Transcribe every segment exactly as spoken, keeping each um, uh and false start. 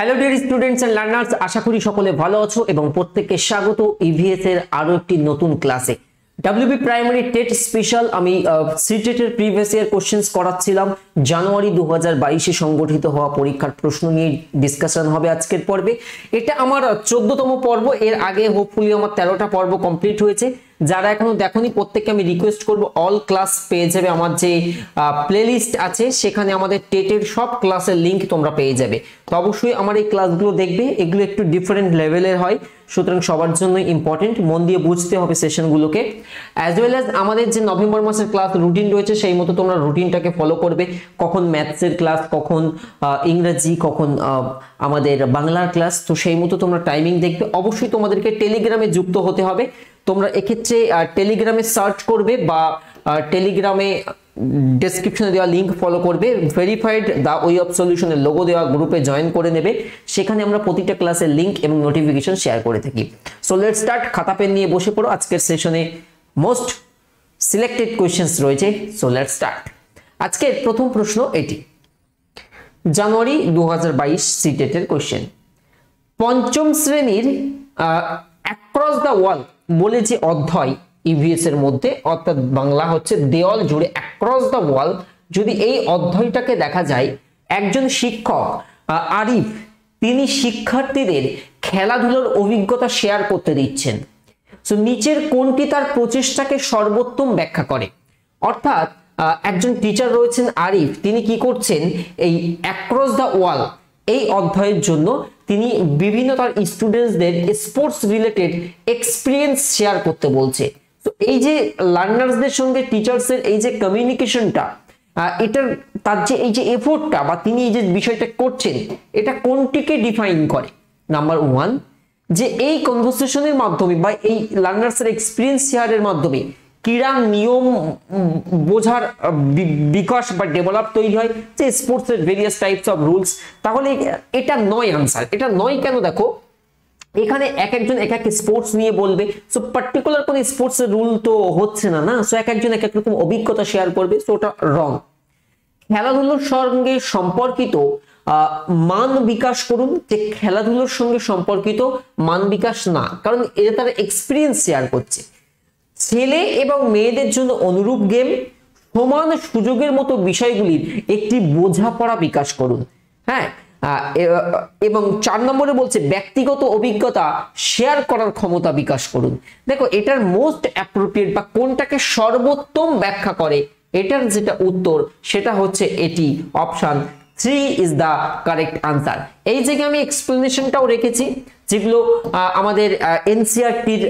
Hello dear students and learners, আশা করি সকলে ভালো আছো এবং প্রত্যেককে স্বাগত ইভিএস এর আরো একটি নতুন ক্লাসে। ডব্লিউবি প্রাইমারি টেট স্পেশাল আমি সিটেট এর প্রিভিয়াস ইয়ার কোশ্চেনস করাচ্ছিলাম। জানুয়ারি দুই হাজার বাইশ এ সংগঠিত হওয়া পরীক্ষার প্রশ্ন নিয়ে ডিসকাশন হবে আজকের পর্বে। এটা আমার চোদ্দতম পর্ব, এর আগে হোপফুলি আমার তেরোটা পর্ব কমপ্লিট হয়েছে। যারা এখনো দেখোনি প্রত্যেককে আমি রিকোয়েস্ট করব, অল ক্লাস পেয়ে যাবে আমার যে প্লেলিস্ট আছে সেখানে আমাদের টেটের সব ক্লাসের লিংক তোমরা পেয়ে যাবে। তো অবশ্যই আমার এই ক্লাসগুলো দেখবে, এগুলো একটু ডিফারেন্ট লেভেলের হয়, সুতরাং সবার জন্য ইম্পর্টেন্ট, মন দিয়ে বুঝতে হবে সেশনগুলোকে। অ্যাজ ওয়েল অ্যাজ আমাদের যে নভেম্বর মাসের ক্লাস রুটিন রয়েছে সেই মতো তোমরা রুটিনটাকে ফলো করবে, কখন ম্যাথসের ক্লাস, কখন ইংরেজি, কখন আমাদের বাংলার ক্লাস, তো সেই মতো তোমরা টাইমিং দেখবে। অবশ্যই তোমাদেরকে টেলিগ্রামে যুক্ত হতে হবে, তোমরা এক্ষেত্রে টেলিগ্রামে সার্চ করবে বা টেলিগ্রামে ডেসক্রিপশনে দেওয়া লিঙ্ক ফলো করবে, ভেরিফাইড দ্য ওয়ে অফ সলিউশনের লোগো দেওয়া গ্রুপে জয়েন করে নেবে। সেখানে আমরা প্রতিটা ক্লাসের লিঙ্ক এবং নোটিফিকেশন শেয়ার করে থাকি। সো লেটস স্টার্ট, খাতা পেন নিয়ে বসে পড়ো, আজকের সেশনে মোস্ট সিলেক্টেড কোয়েশ্চেন্স রয়েছে। So let's start. আজকের প্রথম প্রশ্ন এটি, জানুয়ারি দু হাজার বাইশ সিটেটের কোয়েশ্চেন। পঞ্চম শ্রেণীর অ্যাক্রস দ্য ওয়াল বলে যে অধ্যায় ইভিএস এর মধ্যে, অর্থাৎ বাংলা হচ্ছে দেওয়াল জুড়ে, অ্যাক্রস দ্য ওয়াল, যদি এই অধ্যায়টাকে দেখা যায়, একজন শিক্ষক আরিফ তিনি শিক্ষার্থীদের খেলাধুলার অভিজ্ঞতা শেয়ার করতে দিচ্ছেন। সো নিচের কোনটি তার প্রচেষ্টাকে সর্বোত্তম ব্যাখ্যা করে? অর্থাৎ একজন টিচার রয়েছেন আরিফ, তিনি কি করছেন, এই অ্যাক্রস দ্য ওয়াল এই অধ্যায়ের জন্য তিনি বিভিন্ন তার স্টুডেন্টসদের স্পোর্টস রিলেটেড এক্সপিরিয়েন্স শেয়ার করতে বলছে। তো এই যে লার্নার্সদের সঙ্গে টিচার্সের এই যে কমিউনিকেশনটা, এটার তার যে এই যে এফোর্টটা বা তিনি এই যে বিষয়টা করছেন, এটা কোনটিকে ডিফাইন করে? নাম্বার ওয়ান, যে এই কনভারসেশনের মাধ্যমে বা এই লার্নার্সের এক্সপিরিয়েন্স শেয়ারের মাধ্যমে ক্রীড়া নিয়ম বোঝার বিকাশ বা ডেভেলপ তৈরি হয়, যে স্পোর্টসের ভেরিয়াস টাইপস অফ রুলস। তাহলে এটা নয় আনসার, এটা নয় কেন? দেখো এখানে এক একজন এক এক স্পোর্টস নিয়ে বলবে, সো পার্টিকুলার কোনো স্পোর্টসের রুল তো হচ্ছে না, না? সো এক একজন এক এক রকম অভিজ্ঞতা শেয়ার করবে, সো ওটা রং। খেলাধুলোর সঙ্গে সম্পর্কিত মান বিকাশ করুন, যে খেলাধুলোর সঙ্গে সম্পর্কিত মান বিকাশ না, কারণ এটা তার এক্সপিরিয়েন্স শেয়ার করছে। ছেলে এবং মেয়েদের জন্য অনুরূপ গেম, সমান সুযোগের মতো বিষয়গুলির একটি বোঝাপড়া বিকাশ করুন। হ্যাঁ, এবং চার নম্বরে বলছে ব্যক্তিগত অভিজ্ঞতা শেয়ার করার ক্ষমতা বিকাশ করুন। দেখো এটার মোস্ট অ্যাপ্রোপ্রিয়েট বা কোনটাকে সর্বোত্তম ব্যাখ্যা করে, এটার যেটা উত্তর সেটা হচ্ছে এটি, option three is the correct answer. এই জায়গায় আমি এক্সপ্লেনেশনটাও রেখেছি, যেগুলো আমাদের এনসিইআরটির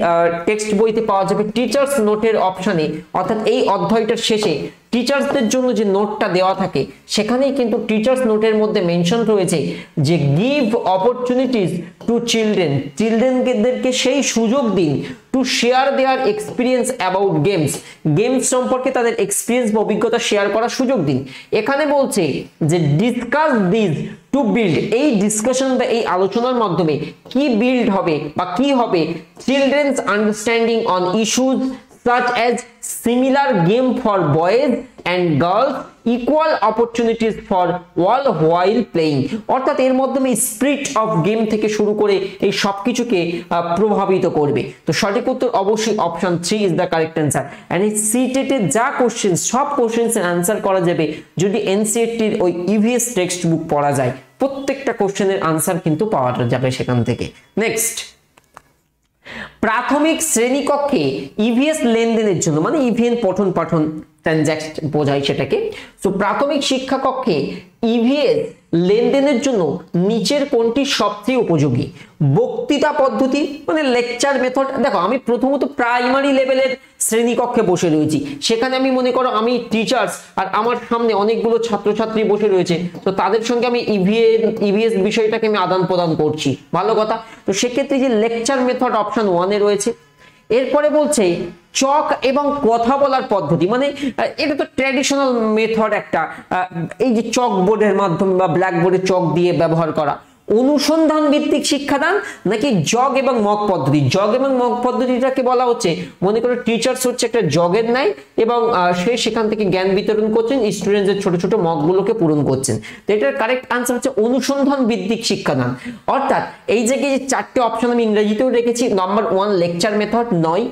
টেক্সট বইতে পাওয়া যাবে। টিচার্স নোটের অপশানে, অর্থাৎ এই অধ্যায়টার শেষে টিচার্সদের জন্য যে নোটটা দেওয়া থাকে, সেখানেই কিন্তু টিচার্স নোটের মধ্যে মেনশন রয়েছে যে গিভ অপরচুনিটিস টু চিলড্রেন, চিলড্রেনদেরকে সেই সুযোগ দিন, to share their experience about games, games সম্পর্কে তাদের এক্সপিরিয়েন্স বা অভিজ্ঞতা শেয়ার করার সুযোগ দিন। এখানে বলছে যে ডিসকাস দিস টু বিল্ড, এই ডিসকাশন বা এই আলোচনার মাধ্যমে কি বিল্ড হবে বা কি হবে, children's understanding on issues such as similar game for boys and girls, equal opportunities for all while playing. অর্থাৎ এর মাধ্যমে স্পিরিট অফ গেম থেকে শুরু করে এই সবকিছুকে প্রভাবিত করবে। তো সঠিক উত্তর অবশ্যই option three is the correct answer. And এই সিটেটে যা কোশ্চেন, সব কোশ্চেন্স এর অ্যান্সার করা যাবে যদি এনসিইআরটির ওই ইভিএস টেক্সট বুক পড়া যায়, প্রত্যেকটা কোশ্চেনের আনসার কিন্তু পাওয়া যাবে সেখান থেকে। নেক্সট, প্রাথমিক শ্রেণীকক্ষে ইভিএস লেনদেনের জন্য, মানে ইভিএন পঠন পাঠন ট্রানজাক্ট বোঝায় সেটাকে। সো প্রাথমিক শিক্ষা কক্ষে ইভিএস লেনদেনের জন্য নিচের কোনটি সবচেয়ে উপযোগী? বক্তৃতা পদ্ধতি, মানে লেকচার মেথড। দেখো আমি প্রথমত প্রাইমারি লেভেলের শ্রেণীকক্ষে বসে রয়েছি, সেখানে আমি মনে করো আমি টিচার্স আর আমার সামনে অনেকগুলো ছাত্রছাত্রী বসে রয়েছে, তো তাদের সঙ্গে আমি ইভিএস ইভিএস বিষয়টাকে আমি আদান প্রদান করছি, ভালো কথা। তো সেক্ষেত্রে যে লেকচার মেথড অপশন ওয়ানে রয়েছে। এরপরে বলছে চক এবং কথা বলার পদ্ধতি, মানে এটা তো ট্র্যাডিশনাল মেথড একটা, এই যে চক বোর্ডের মাধ্যমে বা ব্ল্যাক বোর্ডে চক দিয়ে ব্যবহার করা, অনুসন্ধান ভিত্তিক শিক্ষাদান নাকি জগ এবং মক পদ্ধতি। জগ এবং মক পদ্ধতিটাকে বলা হচ্ছে, মনে করো টিচার্স হচ্ছে একটা জগের নাই এবং সে সেখান থেকে জ্ঞান বিতরণ করছেন, স্টুডেন্টদের ছোট ছোট মকগুলোকে পূরণ করছেন। তো এটার কারেক্ট আনসার হচ্ছে অনুসন্ধান ভিত্তিক শিক্ষাদান। অর্থাৎ এই যে চারটে অপশন আমি ইংরেজিতেও রেখেছি, নাম্বার ওয়ান লেকচার মেথড নয়,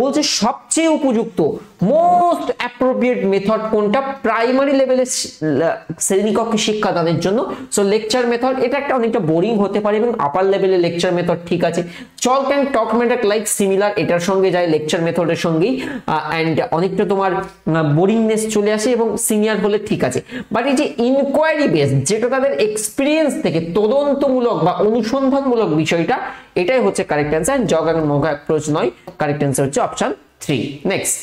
বলছে সবচেয়ে উপযুক্ত মোস্ট অ্যাপ্রোপ্রিয়েট মেথড কোনটা প্রাইমারি লেভেলের শ্রেণীকক্ষে শিক্ষাদানের জন্য। সো লেকচার মেথড এটা একটা অনেকটা বোরিং হতে পারে এবং আপার লেভেলের লেকচার মেথড ঠিক আছে। চল ক্যান টক মেথড লাইক সিমিলার, এটার সঙ্গে যায় লেকচার মেথডের সঙ্গেই অ্যান্ড অনেকটা তোমার বোরিংনেস চলে আসে এবং সিনিয়র হলে ঠিক আছে। বাট এই যে ইনকোয়ারি বেস, যেটা তাদের এক্সপিরিয়েন্স থেকে তদন্তমূলক বা অনুসন্ধানমূলক বিষয়টা, এটাই হচ্ছে কারেক্ট অ্যান্সার। জগ এবং মগ অ্যাপ্রোচ নয়, কারেক্ট অ্যান্সার হচ্ছে অপশন থ্রি। নেক্সট,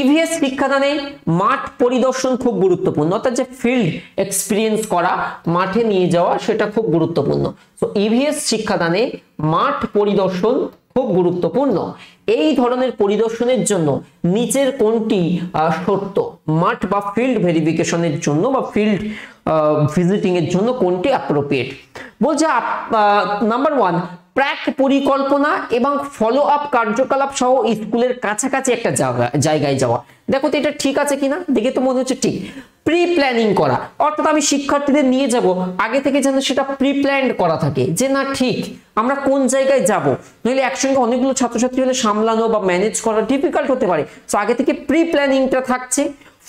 ইভিএস শিক্ষাদানে মাঠ পরিদর্শন খুব গুরুত্বপূর্ণ, অর্থাৎ যে ফিল্ড এক্সপিরিয়েন্স করা, মাঠে নিয়ে যাওয়া, সেটা খুব গুরুত্বপূর্ণ। তো ইভিএস শিক্ষাদানে মাঠ পরিদর্শন খুব গুরুত্বপূর্ণ। এই ধরনের পরিদর্শনের জন্য নিচের কোনটি শর্ত? মাঠ বা ফিল্ড ভেরিফিকেশনের জন্য বা ফিল্ড ভিজিটিং এর জন্য কোনটি অ্যাপ্রোপ্রিয়েট? বলছে নাম্বার ওয়ান প্রাক পরিকল্পনা এবং ফলো আপ কার্যকলাপ সহ স্কুলের কাছাকাছি একটা জায়গায় যাওয়া। দেখো তো এটা ঠিক আছে কিনা, দেখে তো মনে হচ্ছে ঠিক। প্রি প্ল্যানিং করা, অর্থাৎ আমি শিক্ষার্থীদের নিয়ে যাব, আগে থেকে যেন সেটা প্রি প্ল্যান্ড করা থাকে, যে না ঠিক আমরা কোন জায়গায় যাব, নইলে একসঙ্গে অনেকগুলো ছাত্রছাত্রী হলে সামলানো বা ম্যানেজ করা ডিফিকাল্ট হতে পারে। সো আগে থেকে প্রি প্ল্যানিংটা থাকছে।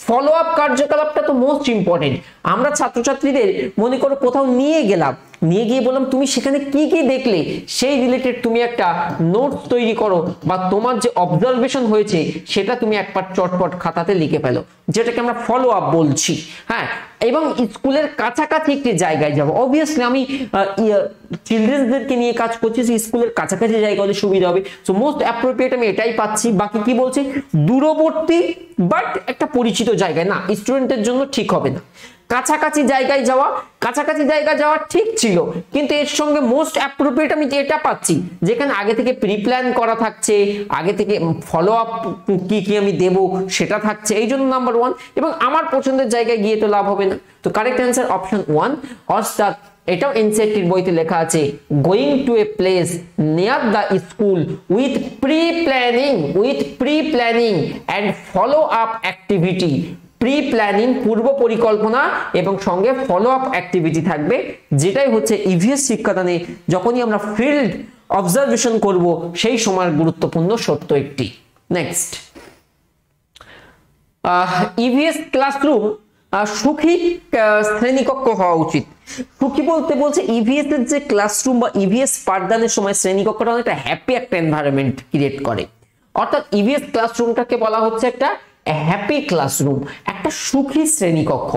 ফলো আপ কার্যকলাপটা তো মোস্ট ইম্পর্টেন্ট। আমরা ছাত্রছাত্রীদের মনে করো কোথাও নিয়ে গেলাম, নিয়ে গিয়ে বললাম তুমি সেখানে কি কি দেখলে, সেই রিলেটেড তুমি একটা নোটস তৈরি করো বা তোমার যে অবজারভেশন হয়েছে সেটা তুমি একবার চটপট খাতাতে লিখে ফেলো, যেটাকে আমরা ফলো আপ বলছি। হ্যাঁ, এবং স্কুলের কাছাকাছি একটি জায়গায় যাবো। অবভিয়াসলি আমি চিলড্রেনদেরকে নিয়ে কাজ করছি, স্কুলের কাছাকাছি জায়গা হলে সুবিধা হবে। সো মোস্ট অ্যাপ্রোপ্রিয়েট আমি এটাই পাচ্ছি। বাকি কি বলছে? দূরবর্তী বাট একটা পরিচিত জায়গায় না, স্টুডেন্টের জন্য ঠিক হবে না। কাছাকাছি জায়গায় যাওয়া, কাছাকাছি জায়গা যাওয়া ঠিক ছিল, কিন্তু এর সঙ্গে মোস্ট অ্যাপ্রোপ্রিয়েট আমি যেটা পাচ্ছি, যেখানে আগে থেকে প্রি প্ল্যান করা থাকছে, আগে থেকে ফলো আপ কি কি আমি দেব সেটা থাকছে, এই জন্য নাম্বার ওয়ান। এবং আমার পছন্দের জায়গায় গিয়ে তো লাভ হবে না। তো কারেক্ট অ্যান্সার অপশন ওয়ান। অর্থাৎ এটাও এনসিইআরটির বইতে লেখা আছে, going to a place near the school with pre planning with pre planning and follow up activity. Pre planning, পূর্ব পরিকল্পনা এবং সঙ্গে ফলো আপ অ্যাক্টিভিটি থাকবে, যেটাই হচ্ছে ইভিএস শিক্ষাদানে যখনই আমরা ফিল্ড অবজারভেশন করব সেই সময়ের গুরুত্বপূর্ণ শর্ত একটি। নেক্সট, ইভিএস ক্লাসরুম সুখী শ্রেণীকক্ষ হওয়া উচিত। সুখী বলতে বলছে ইভিএস এর যে ক্লাসরুম বা ইভিএস পাঠদানের সময় শ্রেণীকক্ষটা একটা হ্যাপি একটা এনভায়রনমেন্ট ক্রিয়েট করে, অর্থাৎ ইভিএস ক্লাসরুমটাকে বলা হচ্ছে একটা হ্যাপি ক্লাসরুম, একটা সুখী শ্রেণীকক্ষ।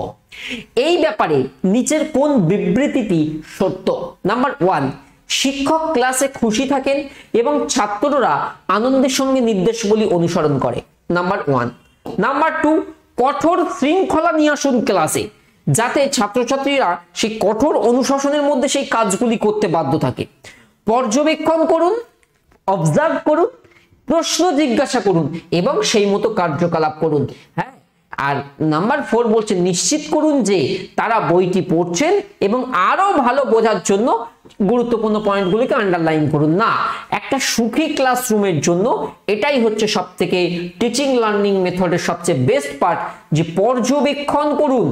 এই ব্যাপারে নিচের কোন বিবৃতিটি সত্য? নাম্বার ওয়ান, শিক্ষক ক্লাসে খুশি থাকেন এবং ছাত্ররা আনন্দের সঙ্গে নির্দেশাবলী অনুসরণ করে। Number one. নাম্বার টু, কঠোর শৃঙ্খলা নিয়ে আসুন ক্লাসে, যাতে ছাত্রছাত্রীরা সেই কঠোর অনুশাসনের মধ্যে সেই কাজগুলি করতে বাধ্য থাকে। পর্যবেক্ষণ করুন, অবজার্ভ করুন, প্রশ্ন জিজ্ঞাসা করুন এবং সেই মতো কার্যকলাপ করুন। হ্যাঁ, আর নাম্বার ফোর বলছে নিশ্চিত করুন যে তারা বইটি পড়ছেন এবং আরো ভালো বোঝার জন্য গুরুত্বপূর্ণ পয়েন্টগুলিকে আন্ডারলাইন করুন। না, একটা সুখী ক্লাসরুমের জন্য এটাই হচ্ছে সব থেকে টিচিং লার্নিং মেথডের সবচেয়ে বেস্ট পার্ট, যে পর্যবেক্ষণ করুন,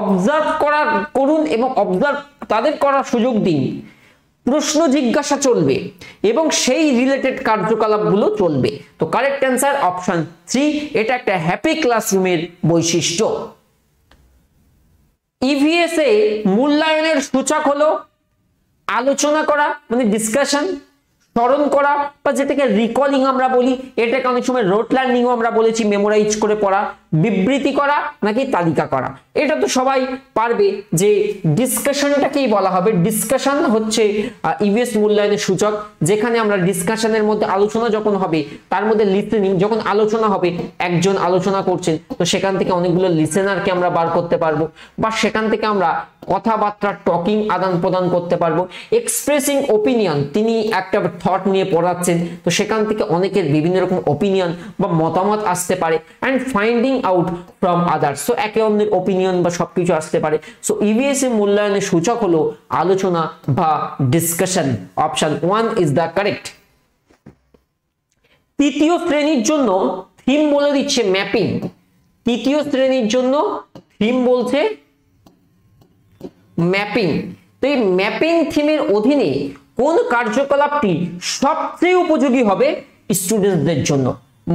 অবজার্ভ করা করুন এবং অবজার্ভ তাদের করার সুযোগ দিন, প্রশ্ন জিজ্ঞাসা চলবে এবং সেই রিলেটেড কার্যকলাপগুলো চলবে। তো কারেক্ট অ্যান্সার অপশন থ্রি। এটা একটা হ্যাপি ক্লাসরুমের বৈশিষ্ট্য। ইভিএস এ মূল্যায়নের সূচক হলো আলোচনা করা, মানে ডিসকাশন, স্মরণ করা বা যেটাকে রিকলিং আমরা বলি, এটাকে অনেক সময় রোট লার্নিংও আমরা বলেছি, মেমোরাইজ করে পড়া, বিবৃতি করা নাকি তালিকা করা। এটা তো সবাই পারবে যে ডিসকাশনটাকেই বলা হবে। ডিসকাশন হচ্ছে ইভিএস মূল্যায়নের সূচক, যেখানে আমরা ডিসকাশনের মধ্যে আলোচনা যখন হবে, তার মধ্যে লিসেনিং, যখন আলোচনা হবে একজন আলোচনা করছেন, তো সেখান থেকে অনেকগুলো লিসেনারকে আমরা বার করতে পারবো বা সেখান থেকে আমরা কথাবার্তা টকিং আদান প্রদান করতে পারবো। এক্সপ্রেসিং ওপিনিয়ন, তিনি একটা থট নিয়ে পড়াচ্ছেন, তো সেখান থেকে অনেকের বিভিন্ন রকম ওপিনিয়ন বা মতামত আসতে পারে। And finding out from others. So একে অন্যের opinion বা সবকিছু আসতে পারে। So E V S এর মূল্যায়নের সূচক হলো আলোচনা বা discussion. Option one is the correct. তৃতীয় শ্রেণীর জন্য থিম বলে দিচ্ছে ম্যাপিং। তৃতীয় শ্রেণীর জন্য থিম বলছে ম্যাপিং। তো এই ম্যাপিং থিমের অধীনে কোন কার্যকলাপটি সবচেয়ে উপযোগী হবে স্টুডেন্টদের জন্য?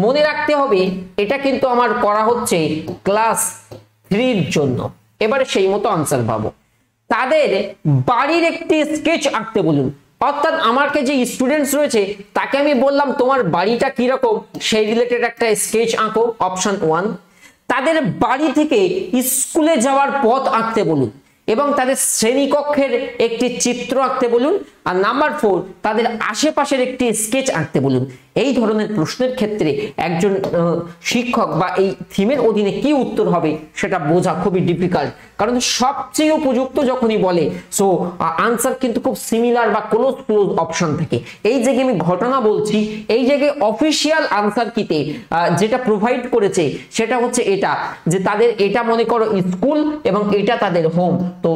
মনে রাখতে হবে এটা কিন্তু আমার করা হচ্ছে ক্লাস three এর জন্য। এবারে সেই মতো আনসার পাবো। তাদের বাড়ির একটি স্কেচ আঁকতে বলুন। অর্থাৎ আমাকে যে স্টুডেন্টস রয়েছে তাকে আমি বললাম তোমার বাড়িটা কি রকম সেই রিলেটেড একটা স্কেচ আঁকো, অপশন ওয়ান। তাদের বাড়ি থেকে স্কুলে যাওয়ার পথ আঁকতে বলুন এবং তাদের শ্রেণীকক্ষের একটি চিত্র আঁকতে বলুন। আর নাম্বার ফোর, তাদের আশেপাশের একটি স্কেচ আঁকতে বলুন। এই ধরনের প্রশ্নের ক্ষেত্রে একজন শিক্ষক বা এই থিমের অধীনে কি উত্তর হবে সেটা বোঝা খুবই ডিফিকাল্ট, কারণ সবচেয়ে উপযুক্ত যখনই বলে সো আনসার কিন্তু খুব সিমিলার বা ক্লোজ ক্লোজ অপশন থাকে। এই জায়গায় আমি ঘটনা বলছি, এই জায়গায় অফিসিয়াল আনসার কিতে যেটা প্রোভাইড করেছে সেটা হচ্ছে এটা যে তাদের এটা মনে করো স্কুল এবং এটা তাদের হোম। তো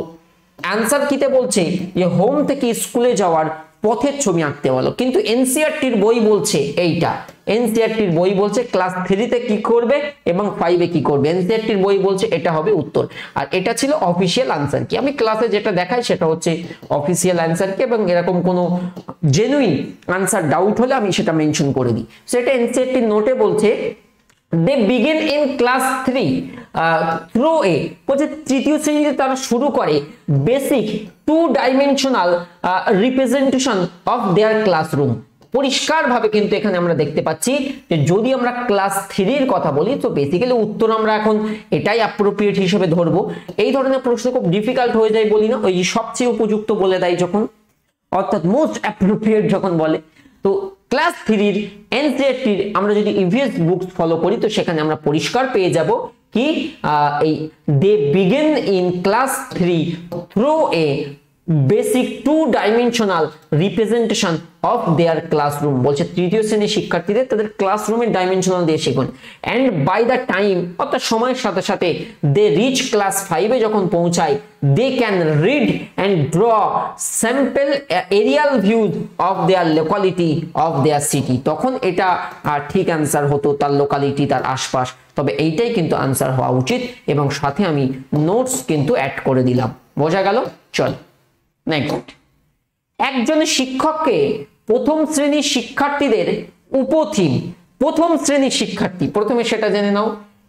আনসার কিতে বলছে যে হোম থেকে স্কুলে যাওয়ার পথের ছবি আঁকতে বলো, কিন্তু এনসিআরটির বই বলছে এইটা। এনসিআরটির বই বলছে ক্লাস three তে কি করবে এবং five এ কি করবে। এনসিআরটির বই বলছে এটা হবে উত্তর। আর এটা ছিল অফিশিয়াল আনসার কি, আমি ক্লাসে যেটা দেখাই সেটা হচ্ছে অফিশিয়াল আনসার কি, এবং এরকম কোনো জেনুইন আনসার ডাউট হলে আমি সেটা মেনশন করে দিই। সেটা এনসিআরটির নোটে বলছে they begin in class three uh, through a বলছে তৃতীয় শ্রেণীতে তারা শুরু করে basic two dimensional uh, representation of their classroom. পরিষ্কারভাবে কিন্তু এখানে আমরা দেখতে পাচ্ছি যে যদি আমরা ক্লাস three এর কথা বলি তো বেসিক্যালি উত্তর আমরা এখন এটাই অ্যাপ্রোপ্রিয়েট হিসেবে ধরবো। এই ধরনের প্রশ্ন খুব ডিফিকাল্ট হয়ে যায় বলি না, ওই সবচেয়ে উপযুক্ত বলে দেয় যখন, অর্থাৎ মোস্ট অ্যাপ্রোপ্রিয়েট যখন বলে। তো ক্লাস three এর এনসিইআরটি আমরা যদি ইভিএস বুকস ফলো করি তো সেখানে আমরা পরিষ্কার পেয়ে যাব কি এই they begin in class three through a basic two dimensional representation of their classroom. বলছে তৃতীয় শ্রেণীর শিক্ষার্থীদের তাদের ক্লাসরুমের ডাইমেনশনাল দিয়ে শেখুন। অ্যান্ড বাই দ্য টাইম, অর্থাৎ সময়ের সাথে সাথে দে রিচ ক্লাস five এ যখন পৌঁছায় they can read and draw sample aerial views of their locality of their city. তখন এটা ঠিক অ্যান্সার হতো তার লোকালিটি, তার আশপাশ। তবে এইটাই কিন্তু আনসার হওয়া উচিত এবং সাথে আমি নোটস কিন্তু অ্যাড করে দিলাম। বোঝা গেল? চল নেক্সট। একজন শিক্ষককে প্রথম শ্রেণীর শিক্ষার্থীদের উপথিম, প্রথম শ্রেণীর শিক্ষার্থী প্রথমে সেটা জেনে নাও,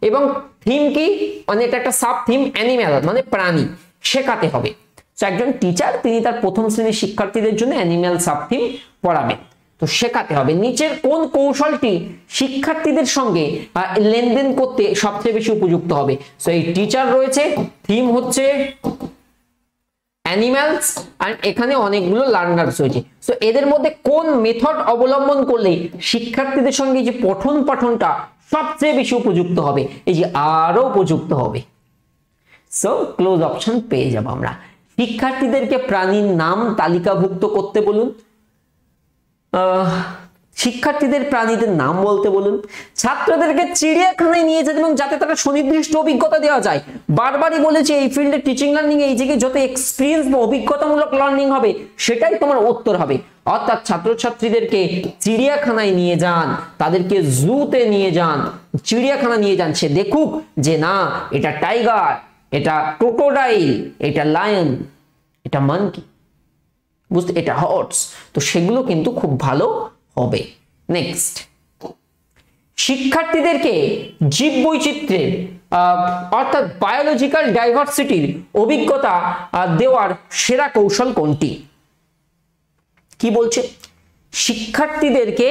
এবং থিম কি মানে এটা একটা সাব থিম অ্যানিম্যাল মানে প্রাণী শেখাতে হবে। তো একজন টিচার তিনি তার প্রথম শ্রেণীর শিক্ষার্থীদের জন্য অ্যানিম্যাল সাব থিম পড়াবেন, তো শেখাতে হবে নিচের কোন কৌশলটি শিক্ষার্থীদের সঙ্গে লেনদেন করতে সবচেয়ে বেশি উপযুক্ত হবে। সো এই টিচার রয়েছে, থিম হচ্ছে অ্যানিম্যালস, আর এখানে অনেকগুলো লার্নার্স রয়েছে। সো এদের মধ্যে কোন মেথড অবলম্বন করলে শিক্ষার্থীদের সঙ্গে যে পঠন পাঠনটা সবচেয়ে বেশি উপযুক্ত হবে, এই যে আরো উপযুক্ত হবে। সো ক্লোজ অপশন পেয়ে যাব আমরা। শিক্ষার্থীদেরকে প্রাণীর নাম তালিকাভুক্ত করতে বলুন, শিক্ষার্থীদের প্রাণীদের নাম বলতে বলুন, ছাত্রদেরকে চিড়িয়াখানায় নিয়ে যেতে এবং যাতে তারা সুনির্দিষ্ট অভিজ্ঞতা দেওয়া যায়। বারবারই বলেছি এই ফিল্ডে টিচিং লার্নিং এই যে যত এক্সপিরিয়েন্স বা অভিজ্ঞতামূলক লার্নিং হবে সেটাই তোমার উত্তর হবে। অর্থাৎ ছাত্রছাত্রীদেরকে চিড়িয়াখানায় নিয়ে যান, তাদেরকে জুতে নিয়ে যান, চিড়িয়াখানা নিয়ে যান, সে দেখুক যে না এটা টাইগার, এটা ক্রোকোডাইল, এটা লায়ন, এটা মানকি, বুঝতে এটা হর্স। তো সেগুলো কিন্তু খুব ভালো হবে। নেক্সট, শিক্ষার্থীদেরকে জীববৈচিত্র্যের অর্থাৎ বায়োলজিক্যাল ডাইভার্সিটির অভিজ্ঞতা দেওয়ার সেরা কৌশল কোনটি? কি বলছে? শিক্ষার্থীদেরকে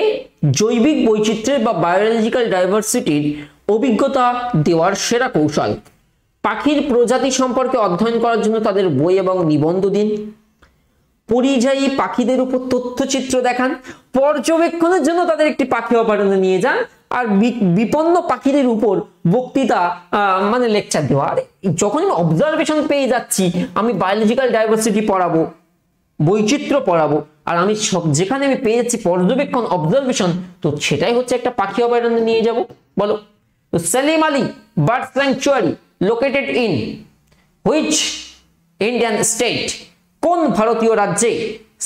জৈবিক বৈচিত্র্যের বা বায়োলজিক্যাল ডাইভার্সিটির অভিজ্ঞতা দেওয়ার সেরা কৌশল। পাখির প্রজাতি সম্পর্কে অধ্যয়ন করার জন্য তাদের বই এবং নিবন্ধ দিন। পরিযায়ী পাখিদের উপর তথ্যচিত্র দেখান। পর্যবেক্ষণের জন্য তাদের একটি পাখি অভয়ারণ্যে নিয়ে যান। আর বিপন্ন পাখিদের উপর বক্তৃতা মানে লেকচার দেওয়া। আর যখন আমি অবজারভেশন পেয়ে যাচ্ছি আমি বায়োলজিক্যাল ডাইভার্সিটি পড়াবো, বৈচিত্র্য পড়াবো, আর আমি সব যেখানে আমি পেয়ে যাচ্ছি পর্যবেক্ষণ অবজারভেশন, তো সেটাই হচ্ছে একটা পাখি অভয়ারণ্যে নিয়ে যাব। বলো Salim Ali Bird Sanctuary located in which Indian state? কোন ভারতীয় রাজ্যে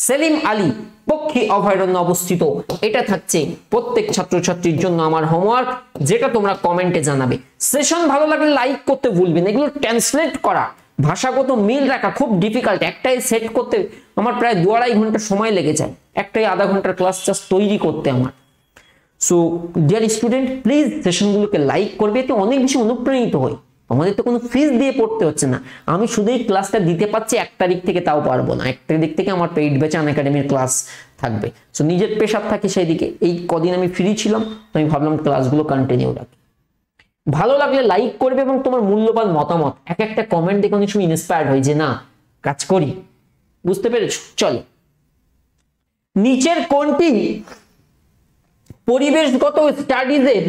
সেলিম আলী পক্ষী অভয়ারণ্য অবস্থিত? এটা থাকছে প্রত্যেক ছাত্রছাত্রীর জন্য আমার হোমওয়ার্ক, যেটা তোমরা কমেন্টে জানাবে। সেশন ভালো লাগলে লাইক করতে ভুলবে না। এগুলো ট্রান্সলেট করা, ভাষাগত মিল রাখা খুব ডিফিকাল্ট। একটাই সেট করতে আমার প্রায় দু আড়াই ঘন্টা সময় লেগে যায়, একটাই আধা ঘন্টার ক্লাস জাস্ট তৈরি করতে আমার। সো ডিয়ার স্টুডেন্ট, প্লিজ সেশনগুলোকে লাইক করবে, এতে অনেক বেশি অনুপ্রাণিত হয়। আমাদের তো কোনো ফিস দিয়ে পড়তে হচ্ছে না। আমি শুধু এই ক্লাসটা দিতে পারছি এক তারিখ থেকে, তাও পারবো না। এক তারিখ থেকে আমার পেইড ব্যাচ আনএকাডেমির ক্লাস থাকবে। সো নিজের প্রেশার থাকে সেই দিকে। এই কদিন আমি ফ্রি ছিলাম, আমি ভাবলাম ক্লাসগুলো কন্টিনিউ রাখি। ভালো লাগলে লাইক করবে এবং তোমার মূল্যবান মতামত, এক একটা কমেন্ট দেখে অনেক সময় ইন্সপায়ার্ড হয় যে না কাজ করি। বুঝতে পেরেছো? চলো, নিচের কোনটি পরিবেশগত স্টাডিজের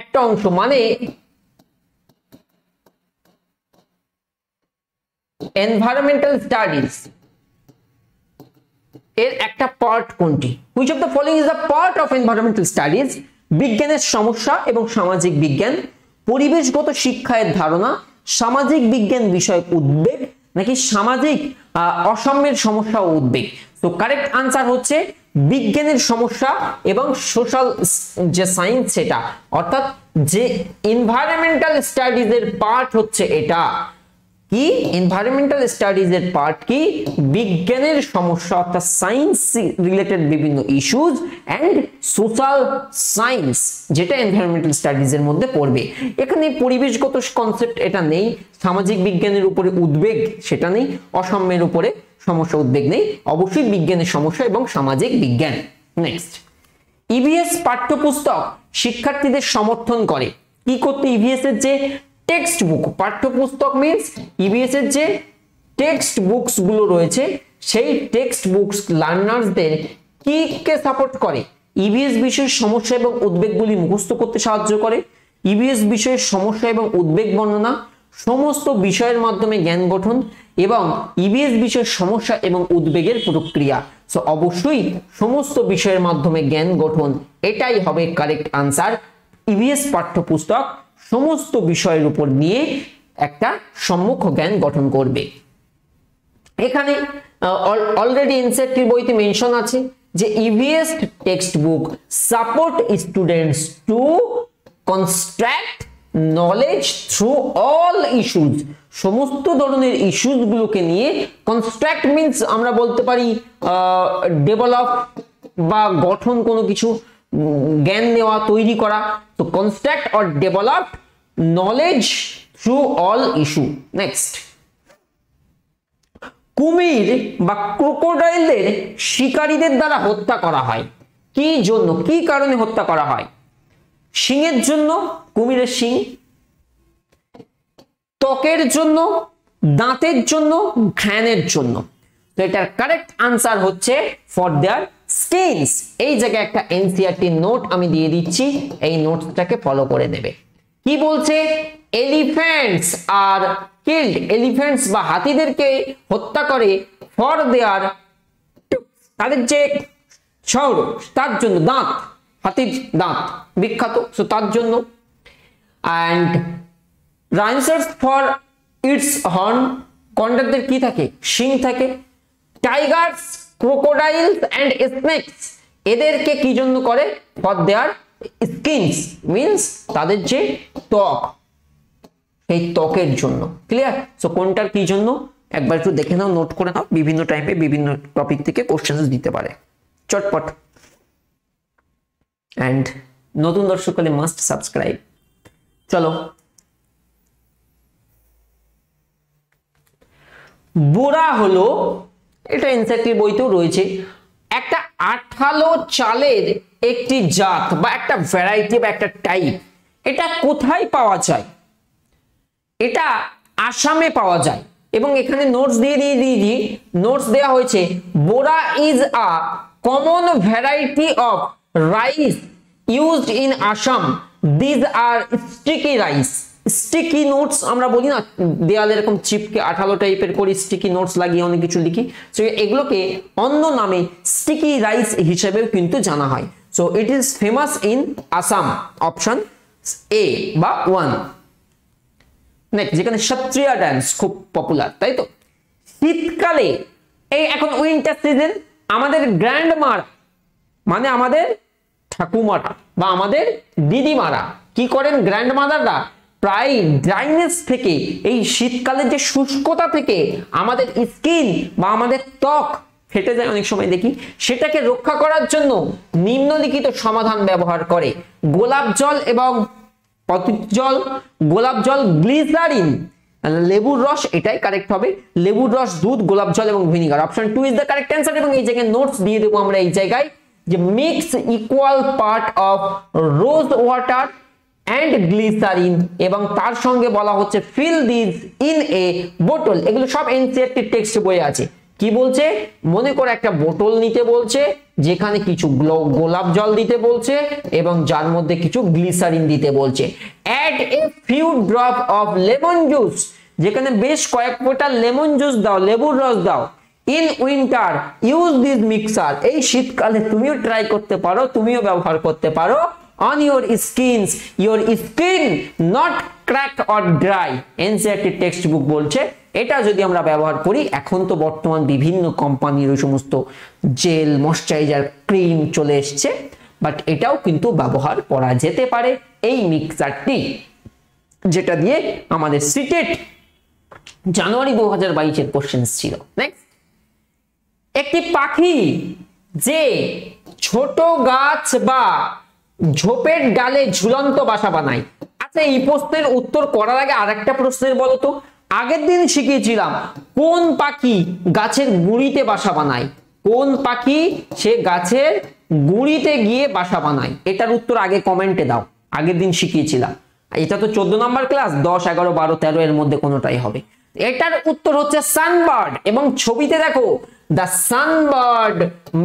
একটা অংশ? মানে এনভায়রনমেন্টাল স্টাডিজ এর একটা পার্ট কোনটি? Which of the following is the part of environmental studies? বিজ্ঞানের সমস্যা এবং সামাজিক বিজ্ঞান, পরিবেশগত শিক্ষার ধারণা, সামাজিক বিজ্ঞান বিষয়ক উদ্বেগ, নাকি সামাজিক অসাম্যের সমস্যা ও উদ্বেগ? তো কারেক্ট আনসার হচ্ছে বিজ্ঞানের সমস্যা এবং সোশ্যাল যে সায়েন্স সেটা, অর্থাৎ যে এনভায়রনমেন্টাল স্টাডিজ এর পার্ট হচ্ছে এটা। কি এনভায়রনমেন্টাল স্টাডিজ এর পার্ট কি? বিজ্ঞানের সমস্যা অর্থাৎ সায়েন্স রিলেটেড বিভিন্ন ইস্যুজ এন্ড সোশ্যাল সায়েন্স, যেটা এনভায়রনমেন্টাল স্টাডিজ এর মধ্যে পড়বে। এখানে পরিবেশগত কনসেপ্ট এটা নেই, সামাজিক বিজ্ঞানের উপরে উদ্বেগ সেটা নেই, অসাম্যের উপরে সমস্যা উদ্বেগ নেই। অবশ্যই বিজ্ঞানের সমস্যা এবং সামাজিক বিজ্ঞান। নেক্সট, ইভিএস পাঠ্যপুস্তক শিক্ষার্থীদের সমর্থন করে কি করতে? ইভিএস এর যে টেক্সট বুক, পাঠ্যপুস্তক মিন্স ইভিএস এর যে টেক্সট বুকস গুলো রয়েছে, সেই টেক্সট বুকস লার্নারদের কি কে সাপোর্ট করে? ইভিএস বিষয়ের সমস্যা এবং উদ্বেগগুলি মুখস্থ করতে সাহায্য করে। ইভিএস বিষয়ের সমস্যা এবং উদ্বেগ বর্ণনা, সমস্ত বিষয়ের মাধ্যমে জ্ঞান গঠন এবং ইভিএস বিষয়ের সমস্যা এবং উদ্বেগের প্রক্রিয়া। সো অবশ্যই সমস্ত বিষয়ের মাধ্যমে জ্ঞান গঠন, এটাই হবে কারেক্ট আনসার। ইভিএস পাঠ্যপুস্তক সমস্ত বিষয়ের উপর নিয়ে একটা সম্মুখ জ্ঞান গঠন করবে। এখানে অলরেডি এনসিইআরটির বইতে মেনশন আছে যে EVS text book support students to construct knowledge through all issues, সমস্ত ধরনের ইস্যুজগুলোকে নিয়ে। কনস্ট্রাক্ট মিনস আমরা বলতে পারি ডেভেলপ বা গঠন, কোনো কিছু জ্ঞান নেওয়া, তৈরি করা। তো construct or develop knowledge through all issue. Next, কুমির বা ক্রোকোডাইলদের শিকারীদের দ্বারা হত্যা করা হয় কি জন্য? কি কারণে হত্যা করা হয়? শিংয়ের জন্য, কুমিরের শিং, ত্বকের জন্য, দাঁতের জন্য, ঘ্রাণের জন্য। তো এটার কারেক্ট আনসার হচ্ছে ফর দেয়ার স্কিনস। এই জায়গায় একটা এনসিইআরটি নোট আমি দিয়ে দিচ্ছি, এই নোটটাকে ফলো করে নেবে। কি বলছে? এলিফ্যান্টস আর কিল্ড, এলিফ্যান্টস বা হাতিদেরকে হত্যা করে ফর দেয়ার, তাদের যে শৌর্য, তার জন্য। দাঁত, হাতির দাঁত বিখ্যাত, সো তার জন্য। And rhinoceros for its horn, গন্ডারদের কি থাকে? শিং থাকে। টাইগার্স, ক্রোকোডাইলস অ্যান্ড স্নেকস, এদেরকে কি জন্য করে? ফর দেয়ার স্কিনস মিনস তাদের যে ত্বক, সেই ত্বকের জন্য। ক্লিয়ার? সো কোনটার কি জন্য একবার একটু দেখে নাও, নোট করে নাও। বিভিন্ন টাইমে বিভিন্ন টপিক থেকে কোশ্চেন দিতে পারে, চটপট। অ্যান্ড নতুন দর্শক হলে মাস্ট সাবস্ক্রাইব। চলো, বোরা হলো, এটা এনসিইআরটির বইতেও রয়েছে, একটা আঠালো চালের একটি জাত বা একটা ভ্যারাইটি বা একটা টাইপ। এটা কোথায় পাওয়া যায়? এটা আসামে পাওয়া যায়। এবং এখানে নোটস দিয়ে দিয়ে দিয়ে দিয়ে নোটস দেওয়া হয়েছে, বোরা is a common variety of rice used in Assam. These are sticky rice, sticky notes আমরা বলি না, দেয়ালে এরকম চিপকে আঠালো টাইপের করি, স্টিকি নোটস লাগিয়ে অনেক কিছু লিখি। সো এগুলোকে অন্য নামে স্টিকি রাইস হিসেবেও কিন্তু জানা হয়। So it is famous in Assam, option a বা one. নেক্সট যেখানে সত্রিয়া ডান্স খুব পপুলার, তাই তো? শীতকালে, এই এখন উইন্টার সিজন, আমাদের গ্র্যান্ডমারা মানে আমাদের ঠাকুমারা বা আমাদের দিদিমারা কি করেন, গ্র্যান্ডমাদাররা প্রায় ড্রাইনেস থেকে, এই শীতকালের যে শুষ্কতা থেকে আমাদের স্কিন বা আমাদের ত্বক ফেটে যায় অনেক সময় দেখি, সেটাকে রক্ষা করার জন্য নিম্নলিখিত সমাধান ব্যবহার করে: গোলাপ জল এবং পতিত জল, গোলাপ জল, গ্লিসারিন, লেবুর রস, এটাই কারেক্ট হবে, লেবুর রস, দুধ, গোলাপ জল এবং vinegar. Option two is the correct answer. এবং এই জায়গায় নোটস দিয়ে দেবো আমরা এই জায়গায় যে mix equal part of rose water and glycerin এবং তার সঙ্গে বলা হচ্ছে fill these in a bottle. এগুলো সব এনসিইআরটি টেক্সটে বইয়ে আছে। কি বলছে, মনে করে একটা বোতল নিতে বলছে যেখানে কিছু গোলাপ জল দিতে বলছে এবং যার মধ্যে কিছু গ্লিসারিন দিতে বলছে। add a few drop of lemon juice, যেখানে বেশ কয়েক ফোঁটা লেমন জুস দাও, লেবুর রস দাও। in winter use this mixer, এই শীতকালে তুমিও ট্রাই করতে পারো, তুমিও ব্যবহার করতে পারো। on your skins, your skin not cracked or dry, NCERT text book বলছে। এটা যদি আমরা ব্যবহার করি, এখন তো বর্তমান বিভিন্ন কোম্পানির ওই সমস্ত জেল, ময়শ্চারাইজার, ক্রিম চলে এসছে, বাট এটাও কিন্তু ব্যবহার করা যেতে পারে এই মিক্সারটি, যেটা দিয়ে আমাদের সিটেট জানুয়ারি দু হাজার বাইশের কোশ্চেন ছিল। নেক্সট, একটি পাখি যে ছোট গাছ বা ঝোপের ডালে ঝুলন্ত বাসা বানায়। আচ্ছা, এই প্রশ্নের উত্তর করার আগে আর একটা প্রশ্নের বলো তো, আগের দিন শিখিয়েছিলাম কোন পাখি গাছের গুঁড়িতে বাসা বানায়, কোন পাখি সে গাছের গুঁড়িতে গিয়ে বাসা বানায়, এটার উত্তর আগে কমেন্টে দাও, আগের দিন শিখিয়েছিলাম। এটা তো চোদ্দ নম্বর ক্লাস, দশ এগারো বারো তেরো এর মধ্যে কোনোটাই হবে। এটার উত্তর হচ্ছে সানবার্ড। এবং ছবিতে দেখো the sunbird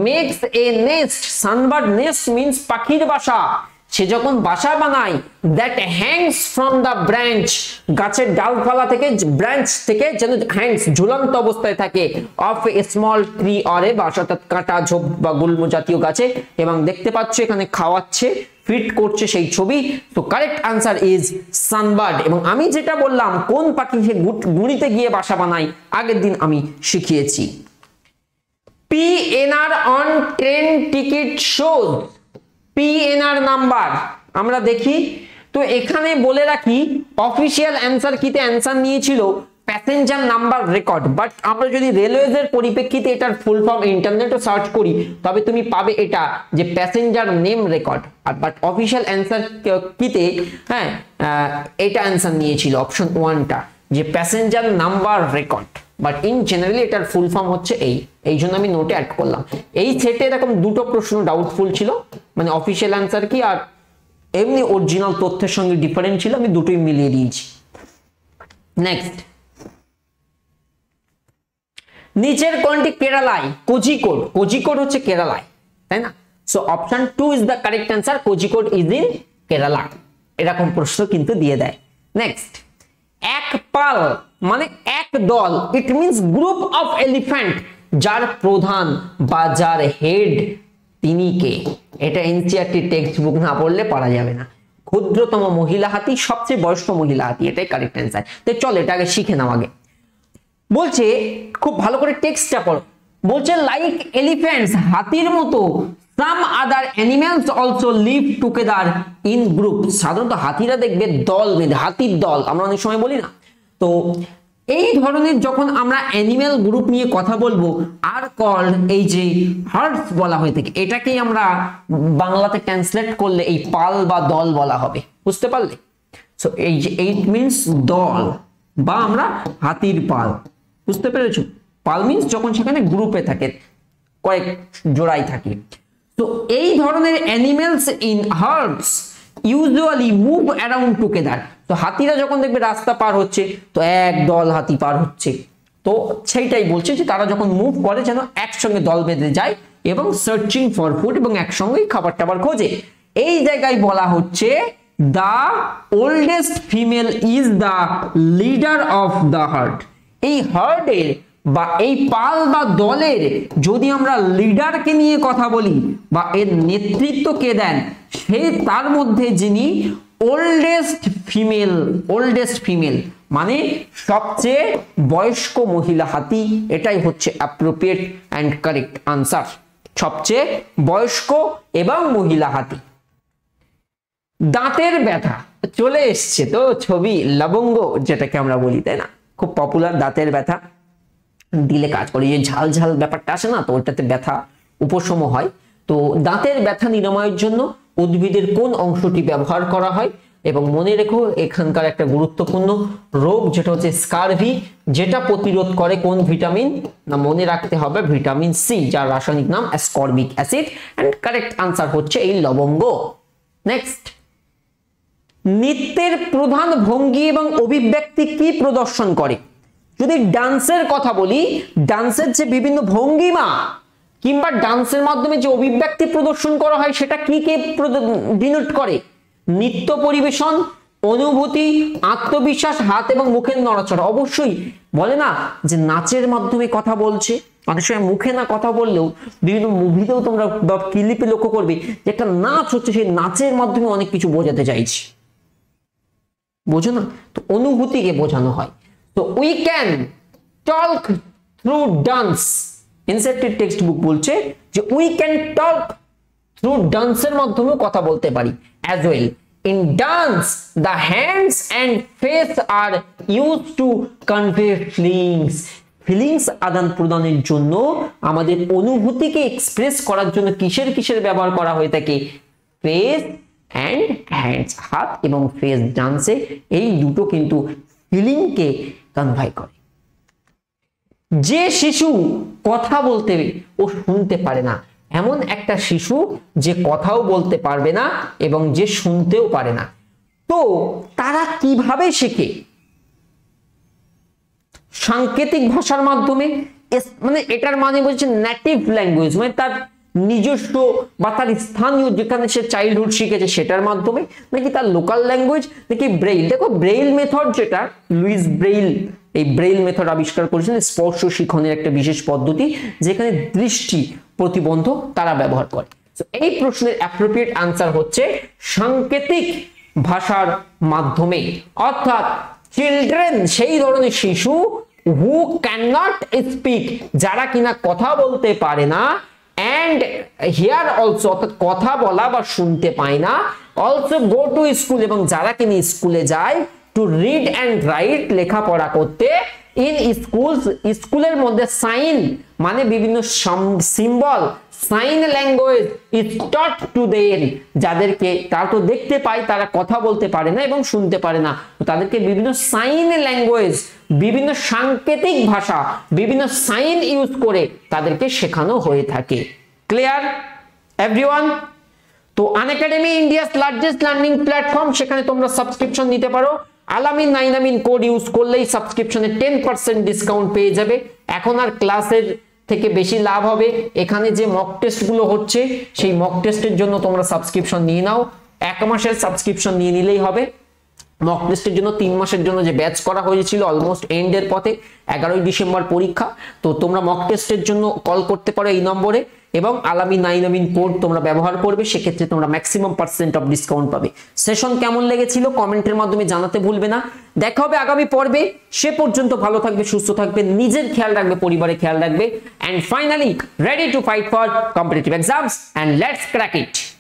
makes a nest, sunbird nest means পাখির বাসা, সে যখন বাসা বানায় that hangs from the branch, গাছের ডালপালা থেকে, ব্রাঞ্চ থেকে যেন hangs, ঝুলন্ত অবস্থায় থাকে, of a small tree or a বাসা, অর্থাৎ কাঁটা, ঝোপ বা গুল্ম জাতীয় গাছে। এবং দেখতে পাচ্ছ এখানে খাওয়াচ্ছে, ফিট করছে সেই ছবি। তো কারেক্ট আনসার ইজ সানবার্ড। এবং আমি যেটা বললাম কোন পাখি সে গুঁড়িতে গিয়ে বাসা বানায়, আগের দিন আমি শিখিয়েছি। P N R on train ticket shows P N R number, আমরা দেখি তো। এখানে বলে রাখি অফিসিয়াল অ্যান্সার কিতে অ্যান্সার নিয়েছিল প্যাসেঞ্জার নাম্বার রেকর্ড, বাট আমরা যদি রেলওয়েজের পরিপ্রেক্ষিতে এটার ফুল ফর্ম ইন্টারনেটে সার্চ করি তবে তুমি পাবে এটা যে প্যাসেঞ্জার নেম রেকর্ড। আর বাট অফিসিয়াল অ্যান্সার কিতে হ্যাঁ এটা অ্যান্সার নিয়েছিল অপশন ওয়ানটা, যে passenger number record, but in generally এটার ফুল ফর্ম হচ্ছে এই, এই জন্য আমি নোটে অ্যাড করলাম। এই সেটে এরকম দুটো প্রশ্ন ডাউটফুল ছিল, মানে অফিসিয়াল অ্যান্সার কি আর এমনি অরিজিনাল তথ্যের সঙ্গে ডিফারেন্ট ছিল, আমি দুটোই মিলিয়ে দিয়েছি। নেক্সট, নিচের কোনটি কেরালায়? কোজিকোড। কোজিকোড হচ্ছে কেরালায়, তাই না? So option two is the correct answer, Kozhikode is in Kerala, এরকম প্রশ্ন কিন্তু দিয়ে দেয়। নেক্সট, এক পাল মানে এক দল, it means group of elephant, যার প্রধান বা যার হেড তিনি কে? এটা এনসিইআরটি টেক্সট বুক না পড়লে পারা যাবে না। ক্ষুদ্রতম মহিলা হাতি, সবচেয়ে বয়স্ক মহিলা হাতি, এটাই কারেক্ট অ্যান্সার। তো চল এটা আগে শিখে নাও। আগে বলছে খুব ভালো করে টেক্সটটা পড়ো, বলছে লাইক এলিফ্যান্টস, হাতির মতো, some other animals also live together in group. সাধারণত হাতিরা দেখবে দল বেঁধে, হাতির দল আমরা অনেক সময় বলি না। তো এই ধরনের যখন আমরা অ্যানিমেল গ্রুপ নিয়ে কথা বলবো, আর কল এই যে হার্ডস বলা হয়ে থাকে, এটাকেই আমরা বাংলাতে ট্রান্সলেট করলে এই পাল বা দল বলা হবে, বুঝতে পারলে? সো এই যে ইট মিনস দল বা আমরা হাতির পাল, বুঝতে পেরেছ? পাল মিনস যখন সেখানে গ্রুপে থাকে, কয়েক জোড়ায় থাকে। তো এই ধরনের animals in herds usually move around together. তো হাতিরা যখন দেখবে রাস্তা পার হচ্ছে, তো এক দল হাতি পার হচ্ছে, তো সেইটাই বলছে যে তারা যখন মুভ করে যেন একসঙ্গে দল বেঁধে যায় এবং সার্চিং ফর ফুড, এবং একসঙ্গেই খাবার টাবার খোঁজে। এই জায়গায় বলা হচ্ছে the oldest female is the leader of the herd. এই হার্ডের বা এই পাল বা দলের যদি আমরা লিডারকে নিয়ে কথা বলি বা এর নেতৃত্ব কে দেন, সেই তার মধ্যে যিনি oldest female, oldest female মানে সবচেয়ে বয়স্ক মহিলা হাতি, এটাই হচ্ছে appropriate and correct answer, সবচেয়ে বয়স্ক এবং মহিলা হাতি। দাঁতের ব্যথা চলে এসছে তো ছবি, লবঙ্গ যেটাকে আমরা বলি তাই না, খুব পপুলার দাঁতের ব্যথা, দিলে কাজ করে, যে ঝাল ঝাল ব্যাপারটা আসে না, তো ওটাতে ব্যথা উপশম হয়। তো দাঁতের ব্যথা নিরাময়ের জন্য উদ্ভিদের কোন অংশটি ব্যবহার করা হয়? এবং মনে রেখো এখানকার একটা গুরুত্বপূর্ণ রোগ যেটা হচ্ছে স্কারভি, যেটা প্রতিরোধ করে কোন ভিটামিন? না মনে রাখতে হবে ভিটামিন সি, যার রাসায়নিক নাম ascorbic acid, and correct answer হচ্ছে এই লবঙ্গ। নেক্সট, নৃত্যের প্রধান ভঙ্গি এবং অভিব্যক্তি কি প্রদর্শন করে? যদি ডান্সের কথা বলি, ডান্সের যে বিভিন্ন ভঙ্গিমা কিংবা ডান্সের মাধ্যমে যে অভিব্যক্তি প্রদর্শন করা হয় সেটা কি কে ডিনোট করে? নৃত্য পরিবেশন, অনুভূতি, আত্মবিশ্বাস, হাত এবং মুখের নড়াচড়া। অবশ্যই বলে না যে নাচের মাধ্যমে কথা বলছে, অনেক সময় মুখে না কথা বললেও বিভিন্ন মুভিতেও তোমরা ক্লিপে লক্ষ্য করবে যে একটা নাচ হচ্ছে, সেই নাচের মাধ্যমে অনেক কিছু বোঝাতে চাইছি, বোঝো না? তো অনুভূতিকে বোঝানো হয়। তো we can talk through dance, NCERT text book বলছে যে উই ক্যান টক থ্রু ডান্সের মাধ্যমে কথা বলতে পারি। As well in dance the hands and face are use to convey feelings, feelings আদান প্রদানের জন্য, আমাদের অনুভূতিকে এক্সপ্রেস করার জন্য কিসের কিসের ব্যবহার করা হয়ে থাকে? ফেস অ্যান্ড হ্যান্ডস, হাত এবং ফেস ডান্সে এই দুটো কিন্তু ফিলিংকে কনভে করে। যে শিশু কথা বলতে ও শুনতে পারে না, এমন একটা শিশু যে কথাও বলতে পারবে না এবং যে শুনতেও পারে না, তো তারা কিভাবে শেখে? সাংকেতিক ভাষার মাধ্যমে। মানে এটার মানে বলছে নেটিভ ল্যাঙ্গুয়েজ, মানে তার নিজস্ব বা তার স্থানীয় যেখানে সে চাইল্ডহুড শিখেছে সেটার মাধ্যমে, নাকি তার লোকাল ল্যাঙ্গুয়েজ, নাকি ব্রেইল। দেখো ব্রেইল মেথড, যেটা লুইস ব্রেইল এই ব্রেইল মেথড আবিষ্কার করেছেন, স্পর্শ শিখনের একটা বিশেষ পদ্ধতি যেখানে দৃষ্টি প্রতিবন্ধক তারা ব্যবহার করে। এই প্রশ্নের অ্যাপ্রোপ্রিয়েট আনসার হচ্ছে সাংকেতিক ভাষার মাধ্যমে, অর্থাৎ চিলড্রেন, সেই ধরনের শিশু হু ক্যানট স্পিক, যারা কিনা কথা বলতে পারে না, অ্যান্ড হিয়ার অলসো, অর্থাৎ কথা বলা বা শুনতে পায় না, অলসো গো টু স্কুল, এবং যারা কিনা স্কুলে যায়, টু রিড অ্যান্ড রাইট, লেখাপড়া করতে, ইন স্কুল, স্কুলের মধ্যে সাইন মানে বিভিন্ন symbol, sign language is taught to them, যাদেরকে তারা তো দেখতে পায়, তারা কথা বলতে পারে না এবং শুনতে পারে না, তাদেরকে বিভিন্ন সাইন ল্যাঙ্গুয়েজ, বিভিন্ন সাংকেতিক ভাষা, বিভিন্ন সাইন ইউজ করে তাদেরকে শেখানো হয়ে থাকে। Clear everyone? তো Unacademy India's largest learning platform, সেখানে তোমরা সাবস্ক্রিপশন নিতে পারো। আলামিন নাইনামিন কোড ইউজ করলেই সাবস্ক্রিপশনে টেন পার্সেন্ট ডিসকাউন্ট পেয়ে যাবে। এখন আর ক্লাসের থেকে বেশি লাভ হবে, এখানে যে মক টেস্টগুলো হচ্ছে সেই মক টেস্টের জন্য তোমরা সাবস্ক্রিপশন নিয়ে নাও, এক মাসের সাবস্ক্রিপশন নিয়ে নিলেই হবে। মক টেস্টের জন্য তিন মাসের জন্য যে ব্যাচ করা হয়েছিল, অলমোস্ট এন্ডের পথে, এগারোই ডিসেম্বর পরীক্ষা, তো তোমরা মক টেস্টের জন্য কল করতে পারো এই নম্বরে, এবং আলামিন নাইনামিন কোড তোমরা ব্যবহার করবে, সেক্ষেত্রে তোমরা ম্যাক্সিমাম পার্সেন্ট অফ ডিসকাউন্ট পাবে। সেশন কেমন লেগেছিল কমেন্টের মাধ্যমে জানাতে ভুলবে না। দেখা হবে আগামী পর্বে, সে পর্যন্ত ভালো থাকবে, সুস্থ থাকবে, নিজের খেয়াল রাখবে, পরিবারের খেয়াল রাখবে, and finally ready to fight for competitive exams, and let's crack it.